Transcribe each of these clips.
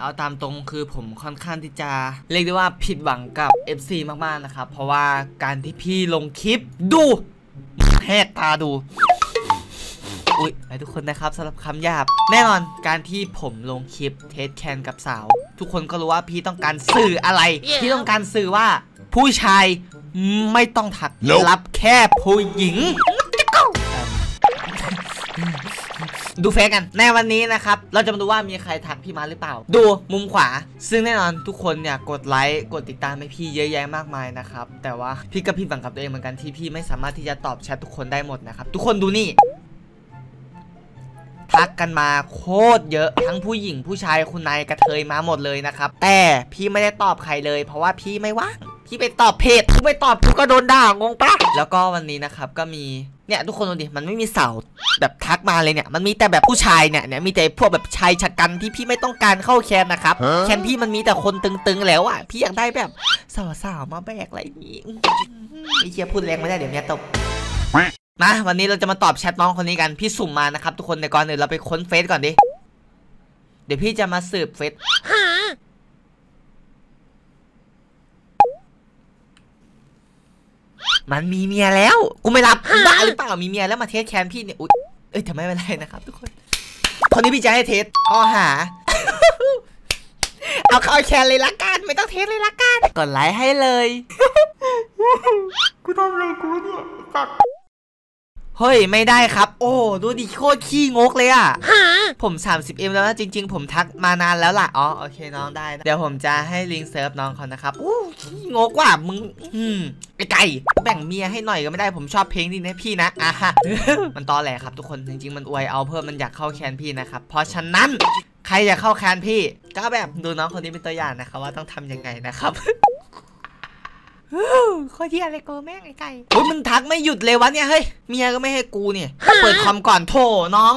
เอาตามตรงคือผมค่อนข้างที่จะเรียกได้ว่าผิดหวังกับ FC มากๆนะครับเพราะว่าการที่พี่ลงคลิปดูแหกตาดูอุ๊ยทุกคนนะครับสำหรับคำหยาบแน่นอนการที่ผมลงคลิปเทสแคนกับสาวทุกคนก็รู้ว่าพี่ต้องการสื่ออะไร yeah. พี่ต้องการสื่อว่าผู้ชายไม่ต้องทัก no. รับแค่ผู้หญิง ดูเฟซกันในวันนี้นะครับเราจะมาดูว่ามีใครทักพี่มาหรือเปล่าดูมุมขวาซึ่งแน่นอนทุกคนเนี่ยกดไลค์กดติดตามให้พี่เยอะแยะมากมายนะครับแต่ว่าพี่ก็ผิดหวังกับตัวเองเหมือนกันที่พี่ไม่สามารถที่จะตอบแชททุกคนได้หมดนะครับทุกคนดูนี่ทักกันมาโคตรเยอะทั้งผู้หญิงผู้ชายคุณนายกระเทยมาหมดเลยนะครับแต่พี่ไม่ได้ตอบใครเลยเพราะว่าพี่ไม่ว่างพี่ไปตอบเพจกูไม่ตอบกูก็โดนด่างงปะแล้วก็วันนี้นะครับก็มีเนี่ยทุกคนดูดิมันไม่มีสาวแบบทักมาเลยเนี่ยมันมีแต่แบบผู้ชายเนี่ยมีแต่พวกแบบชายชะกันที่พี่ไม่ต้องการเข้าแคนนะครับแคนพี่มันมีแต่คนตึงๆแล้วอ่ะพี่อยากได้แบบสาวๆมาแบกอะไรนี้ไอ้เหี้ยพูดแรงไม่ได้เดี๋ยวเมียตบมาวันนี้เราจะมาตอบแชทน้องคนนี้กันพี่สุ่มมานะครับทุกคนในก่อนอื่นเราไปค้นเฟซก่อนดิเดี๋ยวพี่จะมาสืบเฟซมันมีเมียแล้วกูไม่รับบ้าหรือเปล่ามีเมียแล้วมาเทสแคนพี่เนี่ยอุ๊ยเอ้ยแต่ไม่เป็นไรนะครับทุกคนคนนี้พี่จะให้เทสข้อหา เอาเข้าแคนเลยละกันไม่ต้องเทสเลยละกันกดไลค์ให้เลย กูทำอะไรกูเนี่ยสักเฮ้ยไม่ได้ครับโอ้ดูดิโคตรขี้งกเลยอ่ะผม30Mแล้วนะจริงๆผมทักมานานแล้วล่ะอ๋อโอเคน้องได้เดี๋ยวผมจะให้ลิงก์เซิร์ฟน้องเขานะครับอู้ขี้งกว่ะมึงไอ้ไก่แบ่งเมียให้หน่อยก็ไม่ได้ผมชอบเพลงนี่นะพี่นะอ่ะฮะ มันตอแหลครับทุกคนจริงๆมันอวยเอาเพิ่มมันอยากเข้าแคนพี่นะครับเพราะฉะนั้นใครอยากเข้าแคนพี่ก็แบบดูน้องคนนี้เป็นตัวอย่างนะครับว่าต้องทำยังไงนะครับ โคตรเหี้ยอะไรกูแม่งไอ้ไก่โอ้ยมันทักไม่หยุดเลยวะเนี่ยเฮ้ยเมียก็ไม่ให้กูเนี่ยเปิดคอมก่อนโถน้อง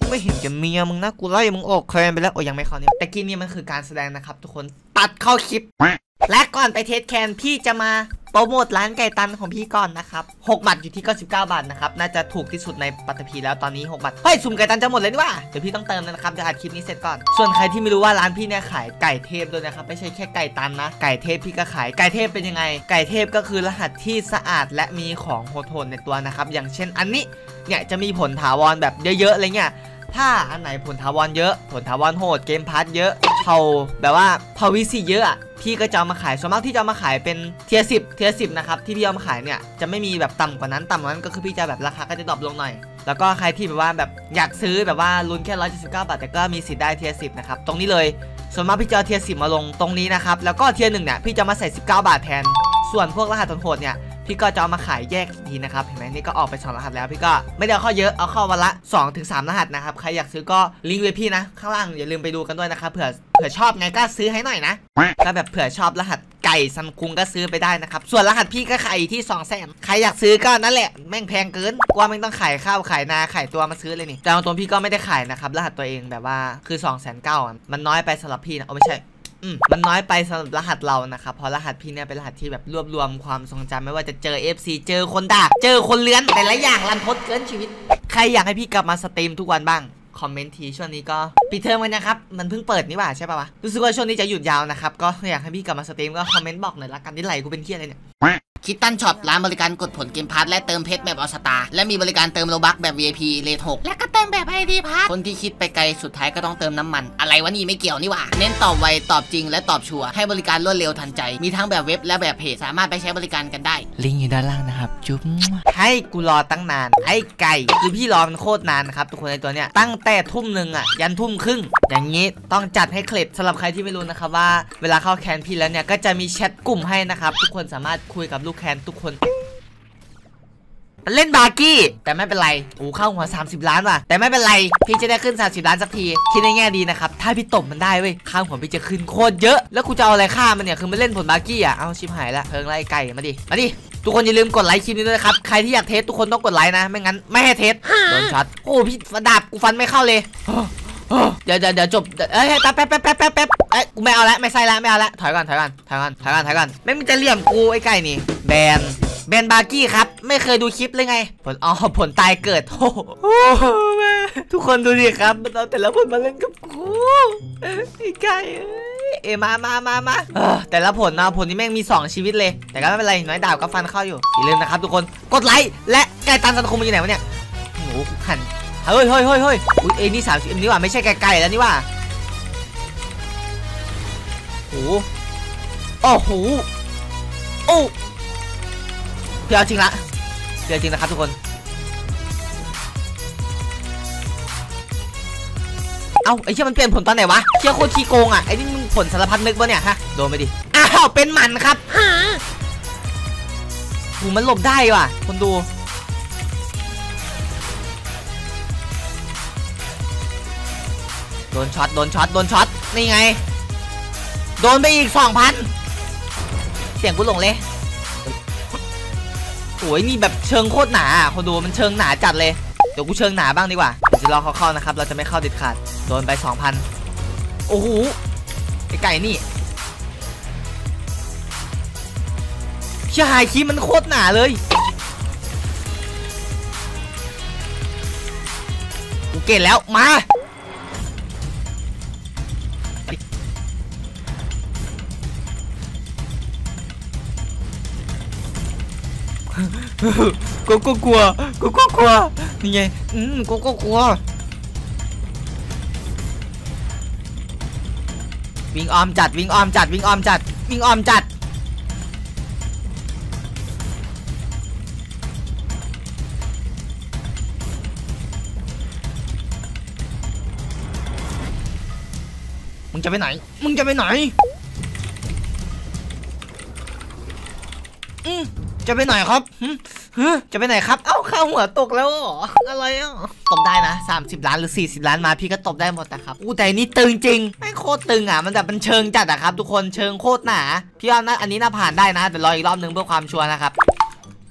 กูไม่เห็นแกเมียมึงนะกูไล่มึงออกแคลนไปแล้วโอ้ยยังไม่เข้าเนี่ยแต่กี้นี่มันคือการแสดงนะครับทุกคนตัดเข้าคลิปและก่อนไปเทสแคนพี่จะมาโปรโมทร้านไก่ตันของพี่ก่อนนะครับ6 บาทอยู่ที่99 บาทนะครับน่าจะถูกที่สุดในปัตตภีแล้วตอนนี้6 บาทเฮ้ยสุ่มไก่ตันจะหมดเลยนี่ว่าเดี๋ยวพี่ต้องเติมนะครับจะอัดคลิปนี้เสร็จก่อนส่วนใครที่ไม่รู้ว่าร้านพี่เนี่ยขายไก่เทพด้วยนะครับไม่ใช่แค่ไก่ตันนะไก่เทพพี่ก็ขายไก่เทพเป็นยังไงไก่เทพก็คือรหัสที่สะอาดและมีของโฮโทนในตัวนะครับอย่างเช่นอันนี้เนี่ยจะมีผลถาวรแบบเยอะๆอะไรเงี้ยถ้าอันไหนผลถาวรเยอะผลถาวรโหดเกมพาร์ทเยอะเผาแบบว่าเผาวิซีเยอะพี่ก็จะเอามาขายส่วนมากที่จะเอามาขายเป็นเทียร์ 10นะครับที่พี่เอามาขายเนี่ยจะไม่มีแบบต่ำกว่านั้นก็คือพี่จะแบบราคาก็จะดรอปลงหน่อยแล้วก็ใครที่แบบว่าแบบอยากซื้อแบบว่าลุ้นแค่179 บาทแต่ก็มีสิทธิ์ได้เทียร์ 10นะครับตรงนี้เลยส่วนมากพี่จะเอาเทียร์ 10มาลงตรงนี้นะครับแล้วก็เทียร์ 1เนี่ยพี่จะมาใส่19 บาทแทนส่วนพวกรหัสโหดเนี่ยพี่ก็จะเอามาขายแยกทีนะครับเห็นไหมนี่ก็ออกไป2 รหัสแล้วพี่ก็ไม่ได้เอาเข้าเยอะเอาเข้าวันละ 2-3 รหัสนะครับใครอยากซื้อก็ลิงก์ไว้พี่นะข้างล่างอย่าลืมไปดูกันด้วยนะครับเผื่อชอบไงก็ซื้อให้หน่อยนะก็แบบเผื่อชอบรหัสไก่ซันคุงก็ซื้อไปได้นะครับส่วนรหัสพี่ก็ขายที่ 200,000ใครอยากซื้อก็นั่นแหละแม่งแพงเกินกว่าแม่งต้องขายข้าวขายนาขายตัวมาซื้อเลยนี่แต่ตรงพี่ก็ไม่ได้ขายนะครับรหัสตัวเองแบบว่าคือ 290,000มันน้อยไปสำหรับพี่นะไม่ใช่มันน้อยไปสำหรับรหัสเรานะครับเพราะรหัสพี่เนี่ยเป็นรหัสที่แบบรวบรวมความทรงจำไม่ว่าจะเจอ FC เจอคนด่าเจอคนเลื้อนแต่ละอย่างรันทดเกินชีวิตใครอยากให้พี่กลับมาสตรีมทุกวันบ้างคอมเมนต์ทีช่วงนี้ก็ปิดเทอมกันนะครับมันเพิ่งเปิดนี่หว่าใช่ป่าวะรู้สึกว่าช่วงนี้จะหยุดยาวนะครับก็อยากให้พี่กลับมาสตรีมก็คอมเมนต์บอกหน่อยละกันนี่ไหลกูเป็นเหี้ยอะไรเนี่ยคิดตั้นช็อปร้านบริการกดผลเกมพาร์ทและเติมเพชรแบบออสตาและมีบริการเติมโลบัคแบบ VIP เลท6และก็เติมแบบ ID พาร์ทคนที่คิดไปไกลสุดท้ายก็ต้องเติมน้ำมันอะไรวะนี่ไม่เกี่ยวนี่หว่าเน้นตอบไวตอบจริงและตอบชัวร์ให้บริการรวดเร็วทันใจมีทั้งแบบเว็บและแบบเพจสามารถไปใช้บริการกันได้ลิงก์อยู่ด้านล่างนะครับจุ๊บให้กูรอตั้งนานไอ้ไก่คือพี่รอมันโคตรนานครับทุกคนในตัวเนี้ยตั้งแต่ทุ่ม 1อ่ะยันทุ่ม ครึ่งอย่างนี้ต้องจัดให้เคล็ดสำหรับใครที่ไม่รู้นะครับว่าเวลาเข้าแคนพี่แล้วเนี่ยก็จะมีแชทกลุ่มให้นะครับทุกคนสามารถคุยกับแคนทุกคนเล่นบาร์กี้แต่ไม่เป็นไรอู๋เข้าหัว30 ล้านว่ะแต่ไม่เป็นไรพี่จะได้ขึ้น30 ล้านสักทีคิดในแง่ดีนะครับถ้าพี่ตบมันได้เว้ยข้าวหัวพี่จะขึ้นโคตรเยอะแล้วกูจะเอาอะไรฆ่ามันเนี่ยคือมันเล่นผลบาร์กี้อ่ะเอาชิบหายละเพิงไล่ไก่มาดิทุกคนอย่าลืมกดไลค์คลิปนี้ด้วยครับใครที่อยากเทสทุกคนต้องกดไลค์นะไม่งั้นไม่ให้เทสโดนช็อตโอ้พี่ดาบกูฟันไม่เข้าเลยเดี๋ยวจบเอ้ยแป๊บเอ้ยกูไม่เอาละไม่ใช่ละถอยก่อนไม่มึงจะเลี่ยมกูไอ้ไก่นี่แบนบาร์กี้ครับไม่เคยดูคลิปเลยไงผลตายเกิดโอ้โห ทุกคนดูดิครับเราแต่ละผลมาเล่นกับกูพี่ไก่เอมาแต่ละผลนี้แม่งมี2ชีวิตเลยแต่ก็ไม่เป็นไรน้อยดาบก็ฟันเข้าอยู่อย่าลืมนะครับทุกคนกดไลค์และไก่ตันสันคมอยู่ไหนวะเนี่ยโอ้โหหันเฮ้ยอุ้ยเอนี่30นี่ว่าไม่ใช่ไก่แล้วนี่ว่าโอ้โหโอ้เพียวจริงละเพียวจริงนะครับทุกคนเอ้าไอ้เชี่ยมันเปลี่ยนผลตอนไหนวะเชี่ยโคตรขี้โกงอ่ะไอ้นี่มึงผลสารพัดนึกปะเนี่ยฮะโดนไปดิอ้าวเป็นหมันครับหูมันหลบได้ว่ะคนดูโดนช็อตนี่ไงโดนไปอีก 2,000 เสียงกูหลงเลยโอ้ยนี่แบบเชิงโคตรหนาคนดูมันเชิงหนาจัดเลยเดี๋ยวกูเชิงหนาบ้างดีกว่าเดี๋ยวจะรอเขาเข้านะครับเราจะไม่เข้าเด็ดขาดโดนไป 2,000 โอ้โหไอ้ไก่นี่เชี่ยหายคีมันโคตรหนาเลยกูเก่งแล้วมากูกลัวนี่ไงกูกลัววิ่งอ้อมจัดมึงจะไปไหนจะไปไหนครับจะไปไหนครับเอ้าข้าวหัวตกแล้วเหรออะไรอ่ะตบได้นะ30ล้านหรือ40ล้านมาพี่ก็ตบได้หมดนะครับอู้แต่นี่ตึงจริงไม่โคตรตึงอ่ะมันแบบมันเชิงจัดอ่ะครับทุกคนเชิงโคตรหนาพี่ว่านะอันนี้น่าผ่านได้นะแต่รออีกรอบนึงเพื่อความชัวร์นะครับ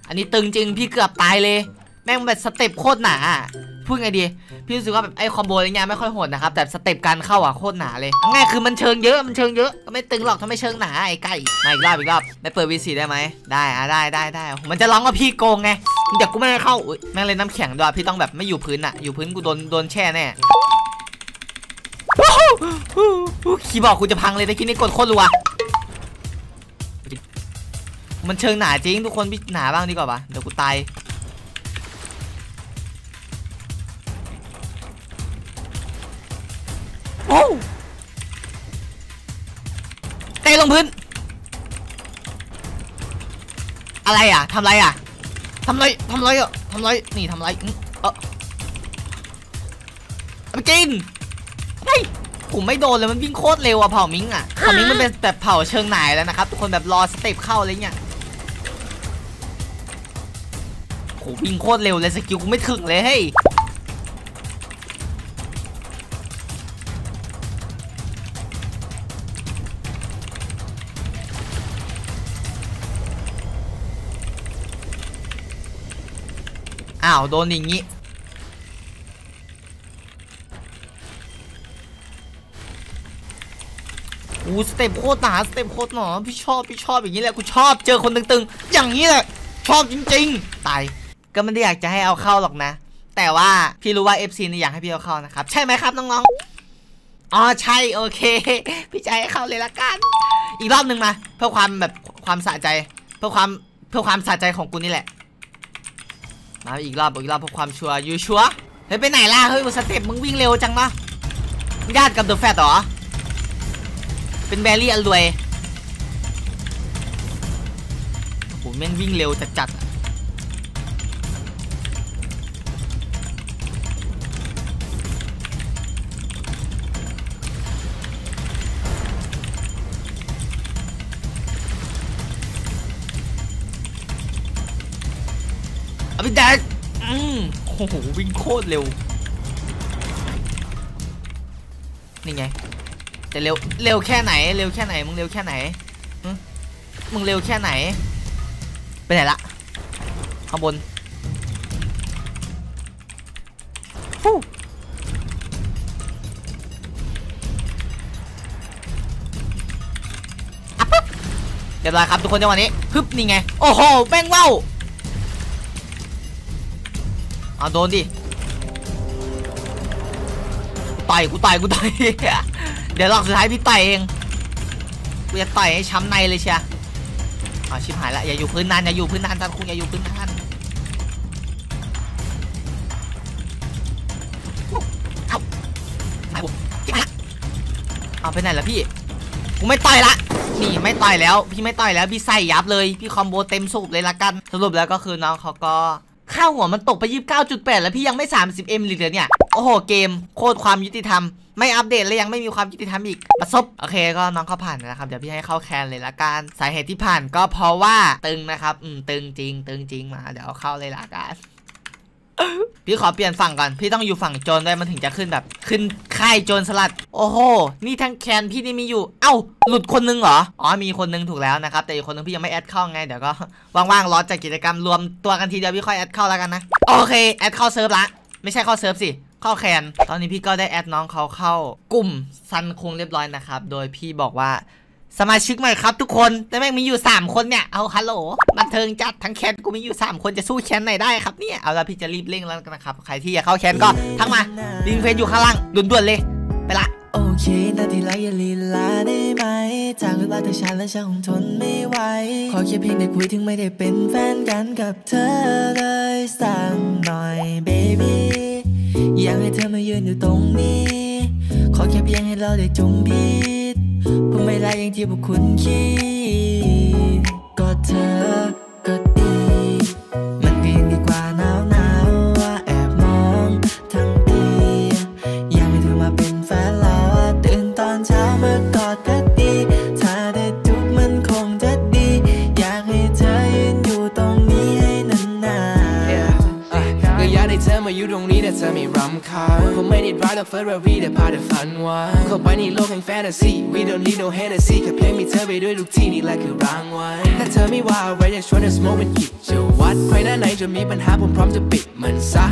อันนี้ตึงจริงพี่เกือบตายเลยแม่งแบบสเต็ปโคตรหนาพูดไงดีพี่รู้สึกว่าแบบไอ้คอมโบอะไรเงี้ยไม่ค่อยโหดนะครับแต่สเต็ปการเข้าอ่ะโคตรหนาเลยง่ายคือมันเชิงเยอะก็ไม่ตึงหรอกถ้าไม่เชิงหนาไอ้ไก่มาอีกรอบไม่เปิดวีซีได้ไหมได้มันจะร้องว่าพี่โกงไงแต่กูไม่ได้เข้าแม่งเลยน้ำแข็งด้วยพี่ต้องแบบไม่อยู่พื้นอ่ะอยู่พื้นกูโดนแช่แน่คีย์บอร์ดกูจะพังเลยแต่คิดนี่กดโคตรรัวมันเชิงหนาจริงทุกคนพี่หนาบ้างดีกว่าปะเดี๋ยวกูตายเตะลงพื้นอะไรอ่ะทำไรนี่ทำไรไปกินเฮ้ยผมไม่โดนเลยมันวิ่งโคตรเร็วอ่ะเผ่ามิงอ่ะเผ่ามิงมันเป็นแบบเผ่าเชิงหน่ายแล้วนะครับทุกคนแบบรอสเต็ปเข้าอะไรเงี้ยโหวิ่งโคตรเร็วเลยสกิลกูไม่ถึงเลยเฮ้ยอ้าวโดนอย่างงี้อู้สเต็ปโคตรหนาสเต็ปโคตรหนอพี่ชอบอย่างนี้แหละกูชอบเจอคนตึงๆอย่างนี้แหละชอบจริงๆตายก็ไม่ได้อยากจะให้เอาเข้าหรอกนะแต่ว่าพี่รู้ว่า FC นี่อยากให้พี่เอาเข้านะครับใช่ไหมครับน้องๆอ๋อใช่โอเคพี่จะให้เข้าเลยละกันอีกรอบหนึ่งมาเพื่อความแบบความสะใจเพื่อความสะใจของกูนี่แหละมาอีกรอบเพื่อความชัวร์ยูชัวร์เฮ้ยไปไหนล่ะเฮ้ยสเต็ปมึงวิ่งเร็วจังมะญาติกับเดอะแฟตหรอเป็นแบรี่อันรวยโอ้โหแม่งวิ่งเร็วจัดพี่แดกโอ้โหวิ่งโคตรเร็วนี่ไงแต่เร็วแค่ไหนมึงเร็วแค่ไหนไปไหนละข้างบนอ่ะปุ๊บเรียบร้อยครับทุกคนจังหวะนี้ฮึบนี่ไงโอ้โหแม่งเว้าเอาโดนดิ ต่อยกูต่อยเดี๋ยวรอบสุดท้ายพี่ต่อยเองกูจะต่อยให้ช้ำในเลยเชียอ๋อชิบหายละอย่าอยู่พื้นนานท่านคุณอย่าอยู่พื้นนานเอาไปไหนล่ะพี่กูไม่ต่อยละนี่ไม่ต่อยแล้วพี่ใส่ยับเลยพี่คอมโบเต็มสูบเลยละกันสรุปแล้วก็คือน้องเขาก็ข้าวหัวมันตกไป 29.8 แล้วพี่ยังไม่ 30M หรือเนี่ยโอ้โหเกมโคตรความยุติธรรมไม่อัปเดตและยังไม่มีความยุติธรรมอีกประสบโอเคก็น้องเขาผ่านนะครับเดี๋ยวพี่ให้เข้าแคนเลยละกันสาเหตุที่ผ่านก็เพราะว่าตึงนะครับตึงจริงมาเดี๋ยวเข้าเลยละกันพี่ขอเปลี่ยนฝั่งก่อนพี่ต้องอยู่ฝั่งโจรด้วยมันถึงจะขึ้นแบบขึ้นค่ายโจรสลัดโอ้โหนี่ทั้งแคนพี่นี่มีอยู่เอ้าหลุดคนนึงเหรออ๋อมีคนนึงถูกแล้วนะครับแต่อีกคนนึงพี่ยังไม่แอดเข้าไงเดี๋ยวก็ว่างๆรอจากกิจกรรมรวมตัวกันทีเดียวพี่ค่อยแอดเข้าแล้วกันนะโอเคแอดเข้าเซิร์ฟละไม่ใช่เข้าเซิร์ฟสิเข้าแคนตอนนี้พี่ก็ได้แอดน้องเขาเข้ากลุ่มซันคงเรียบร้อยนะครับโดยพี่บอกว่าสมาชิกใหม่ครับทุกคนแต่แม่งมีอยู่3คนเนี่ยเอาฮัลโหลบันเทิงจัดทั้งแคนกูมีอยู่3คนจะสู้แคนไหนได้ครับเนี่ยเอาละพี่จะรีบเร่งแล้วกันนะครับใครที่อยากเข้าแคนก็ทักมาลิงก์เฟซอยู่ข้างล่างด่วนๆเลยไปละโอเคแต่ที่ไรอย่าลีลาได้ไหมจากเวลาแต่ฉันและฉันคงทนไม่ไหวขอแค่เพียงได้คุยถึงไม่ได้เป็นแฟนกันกับเธอเลยสักหน่อย baby อยากให้เธอมายืนอยู่ตรงนี้ขอแค่เพียงให้เราได้จมพิษผมไม่ได้อย่างที่พวกคุณคิดก็เธอก็ดีมันก็ยังดีกว่าหนาวว่าแอบมองทั้งทีอยากให้เธอมาเป็นแฟนเราตื่นตอนเช้ามากอดเธอดีถ้าได้ทุกมันคงจะดีอยากให้เธอยืนอยู่ตรงนี้ให้นานๆก็อยากให้เธอมาอยู่ตรงนี้แต่เธอไม่รำคาญผมไม่ได้รักหรอกเฟอร์รารี่แต่พาเธอฝันไว้เข้าไปในโลกแห่งแฟนตาซี We don't need no Hennessy แค่เพียงมีเธอไปด้วยทุกที่นี่แหละคือรางวัลถ้าเธอไม่ว่าอะไรอยากชวนเธอสโมกเป็นกิจวัตรใครหน้าไหนจะมีปัญหาผมพร้อมจะปิดมันซะ